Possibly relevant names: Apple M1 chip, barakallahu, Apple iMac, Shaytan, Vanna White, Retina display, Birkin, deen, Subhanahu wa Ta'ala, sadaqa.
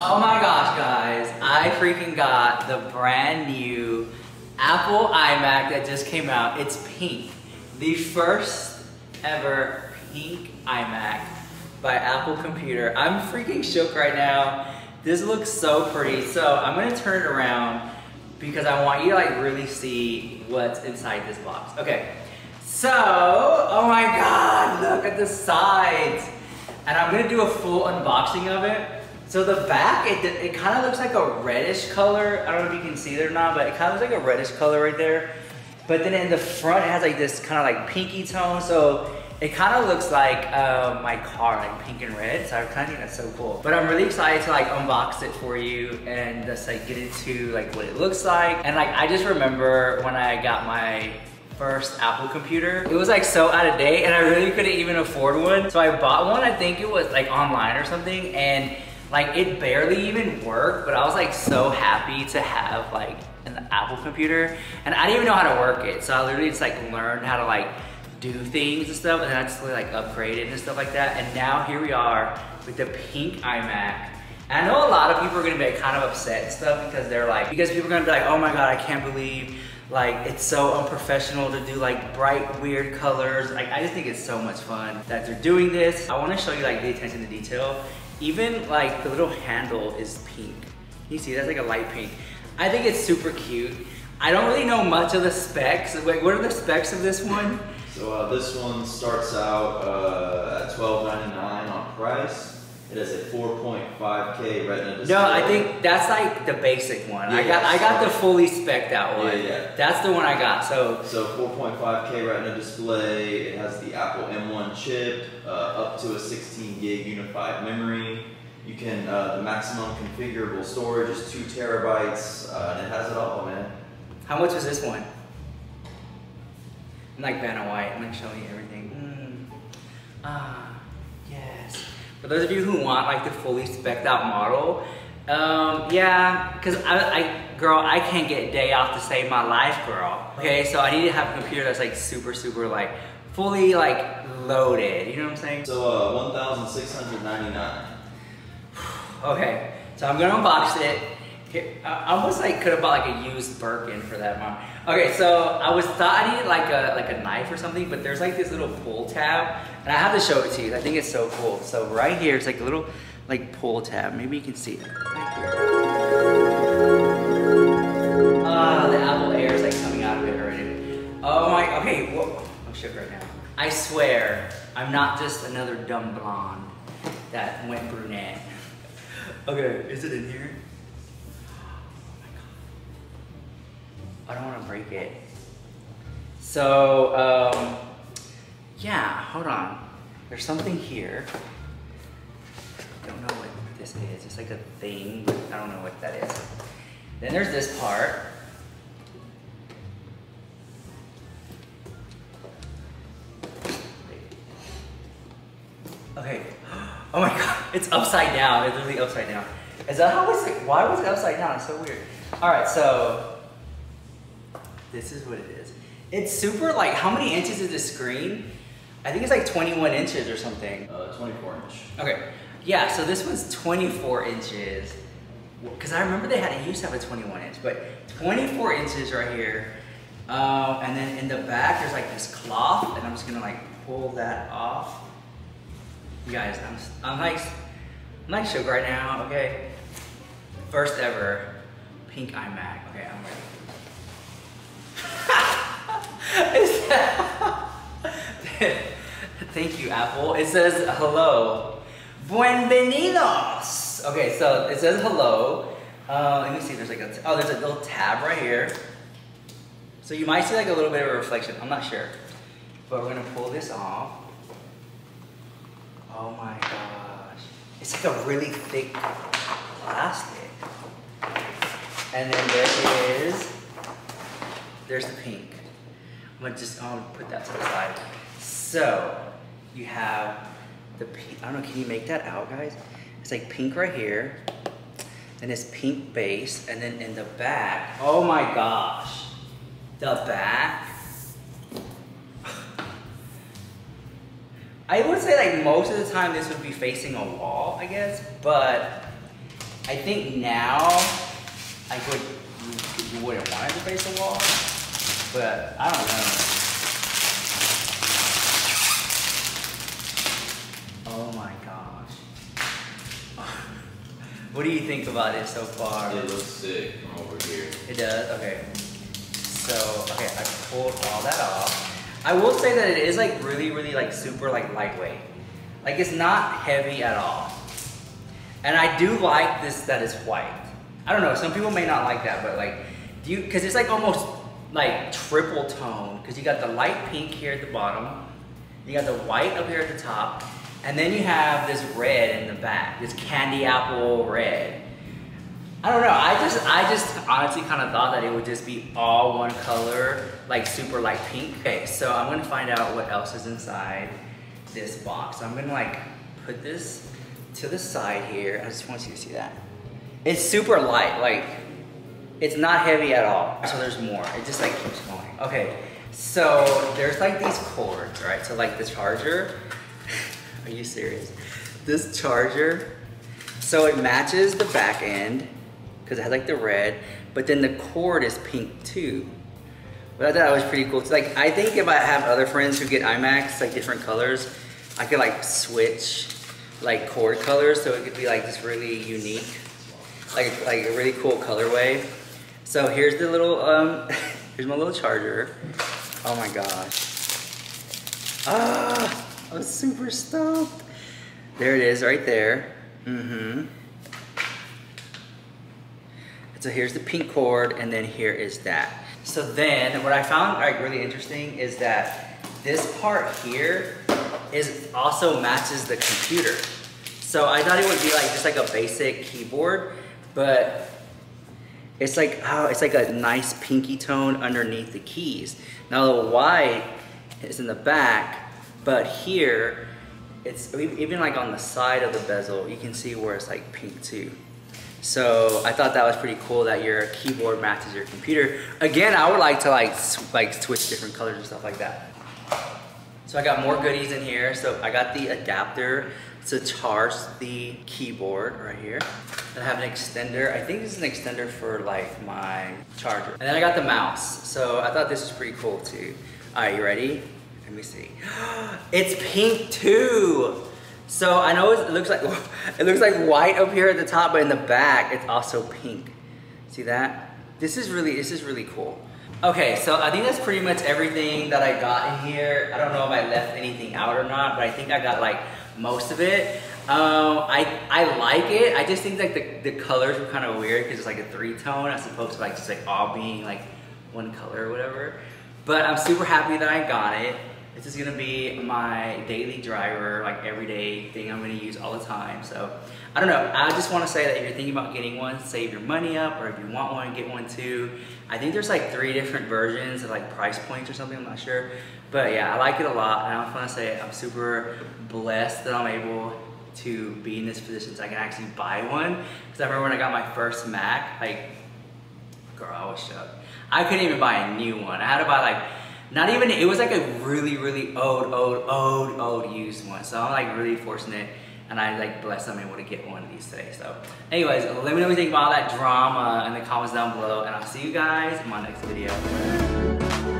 Oh my gosh, guys, I freaking got the brand new Apple iMac that just came out. It's pink. The first ever pink iMac by Apple Computer. I'm freaking shook right now. This looks so pretty. So I'm gonna turn it around because I want you to like really see what's inside this box. Okay, so, oh my God, look at the sides. And I'm gonna do a full unboxing of it. So the back, it kind of looks like a reddish color. I don't know if you can see it or not, but it kind of looks like a reddish color right there. But then in the front, it has like this kind of like pinky tone. So it kind of looks like my car, like pink and red. So I kind of think that's so cool. But I'm really excited to like unbox it for you and just like get into like what it looks like. And like, I just remember when I got my first Apple computer. It was like so out of date and I really couldn't even afford one. So I bought one, I think it was like online or something. And like it barely even worked, but I was like so happy to have like an Apple computer. And I didn't even know how to work it. So I literally just like learned how to like do things and stuff. And then I just like upgraded and stuff like that. And now here we are with the pink iMac. And I know a lot of people are gonna be kind of upset and stuff because people are gonna be like, oh my God, I can't believe like it's so unprofessional to do like bright, weird colors. Like I just think it's so much fun that they're doing this. I wanna show you like the attention to detail. Even like the little handle is pink. You see, that's like a light pink. I think it's super cute. I don't really know much of the specs. Like, what are the specs of this one? So this one starts out at $12.99 on price. It has a 4.5K Retina display. No, I think that's like the basic one. Yeah, I got the fully spec'd out one. Yeah. That's the one I got. So 4.5K Retina display. It has the Apple M1 chip, up to a 16 gig unified memory. You can the maximum configurable storage is 2 terabytes, and it has it all, man. How much is this one? I'm like Vanna White. I'm like showing you everything. Yes. For those of you who want like the fully spec'd out model, yeah, cause I can't get a day off to save my life, girl. Okay, so I need to have a computer that's like super like fully like loaded, you know what I'm saying? So 1,699. Okay, so I'm gonna unbox it. I almost like could have bought like a used Birkin for that amount. Okay, so I thought I needed like a knife or something, but there's like this little pull tab, and I have to show it to you. I think it's so cool. So right here, it's like a little like pull tab. Maybe you can see it. Right here. The Apple Air is like coming out of it already. Oh my. Okay, whoa. I'm shook right now. I swear, I'm not just another dumb blonde that went brunette. Okay, is it in here? I don't want to break it. So, yeah, hold on. There's something here. I don't know what this is. It's like a thing, but I don't know what that is. Then there's this part. Okay. Oh my God, it's upside down. It's literally upside down. Is that how it's like, why was it upside down? It's so weird. All right, so. This is what it is. It's super like, how many inches is this screen? I think it's like 21 inches or something. 24 inch. Okay, yeah, so this one's 24 inches. Cause I remember they used to have a 21 inch, but 24 inches right here. And then in the back, there's like this cloth and I'm just gonna like pull that off. You guys, I'm like shook right now, okay? First ever pink iMac, okay, I'm ready. Thank you, Apple. It says hello. Bienvenidos. Okay, so it says hello. Let me see. There's like a there's a little tab right here. So you might see like a little bit of a reflection. I'm not sure, but we're gonna pull this off. Oh my gosh, it's like a really thick plastic. And then there's the pink. I'm gonna just put that to the side. So you have the pink. I don't know, can you make that out, guys? It's like pink right here, and it's pink base, and then in the back, oh my gosh, the back. I would say like most of the time this would be facing a wall, I guess, but I think now, you wouldn't want it to face the wall, but I don't know. Oh my gosh. What do you think about it so far? It looks sick from over here. It does? Okay. So, okay, I pulled all that off. I will say that it is like really like super like lightweight. Like it's not heavy at all. And I do like this that it's white. I don't know, some people may not like that, but like, cause it's like almost like triple tone, cause you got the light pink here at the bottom, you got the white up here at the top, and then you have this red in the back, this candy apple red. I don't know, I just honestly kind of thought that it would just be all one color, like super light pink. Okay, so I'm gonna find out what else is inside this box. I'm gonna like put this to the side here. I just want you to see that. It's super light, like it's not heavy at all. So there's more, it just like keeps going. Okay, so there's like these cords, right? So like the charger, are you serious? This charger, so it matches the back end because it has like the red, but then the cord is pink too. But I thought that was pretty cool. It's like, I think if I have other friends who get iMacs, like different colors, I could like switch like cord colors so it could be like this really unique, like a really cool colorway. So here's the little, here's my little charger. Oh my gosh. Ah, I'm super stoked. There it is right there. Mm-hmm. So here's the pink cord, and then here is that. So then what I found like really interesting is that this part here is also matches the computer. So I thought it would be like just like a basic keyboard, but it's like, oh, it's like a nice pinky tone underneath the keys. Now the white is in the back, but here, it's even like on the side of the bezel, you can see where it's like pink too. So I thought that was pretty cool that your keyboard matches your computer. Again, I would like to like switch different colors and stuff like that. So I got more goodies in here. So I got the adapter to charge the keyboard right here. And I have an extender. I think this is an extender for like my charger. And then I got the mouse. So I thought this was pretty cool too. All right, you ready? Let me see. It's pink too. So I know it looks like white up here at the top, but in the back it's also pink. See that? This is really cool. Okay, so I think that's pretty much everything that I got in here. I don't know if I left anything out or not, but I think I got like most of it. I like it. I just think like the colors were kind of weird because it's like a three-tone as opposed to like just like all being like one color or whatever. But I'm super happy that I got it. This is gonna be my daily driver, like everyday thing I'm gonna use all the time. So, I don't know, I just wanna say that if you're thinking about getting one, save your money up, or if you want one, get one too. I think there's like 3 different versions of like price points or something, I'm not sure. But yeah, I like it a lot, and I just wanna say I'm super blessed that I'm able to be in this position so I can actually buy one. Cause I remember when I got my first Mac, like, girl, I was shook. I couldn't even buy a new one. I had to buy like, not even, it was like a really old used one. So I'm like really fortunate, and I like blessed I'm able to get one of these today. So anyways, let me know what you think about all that drama in the comments down below, and I'll see you guys in my next video.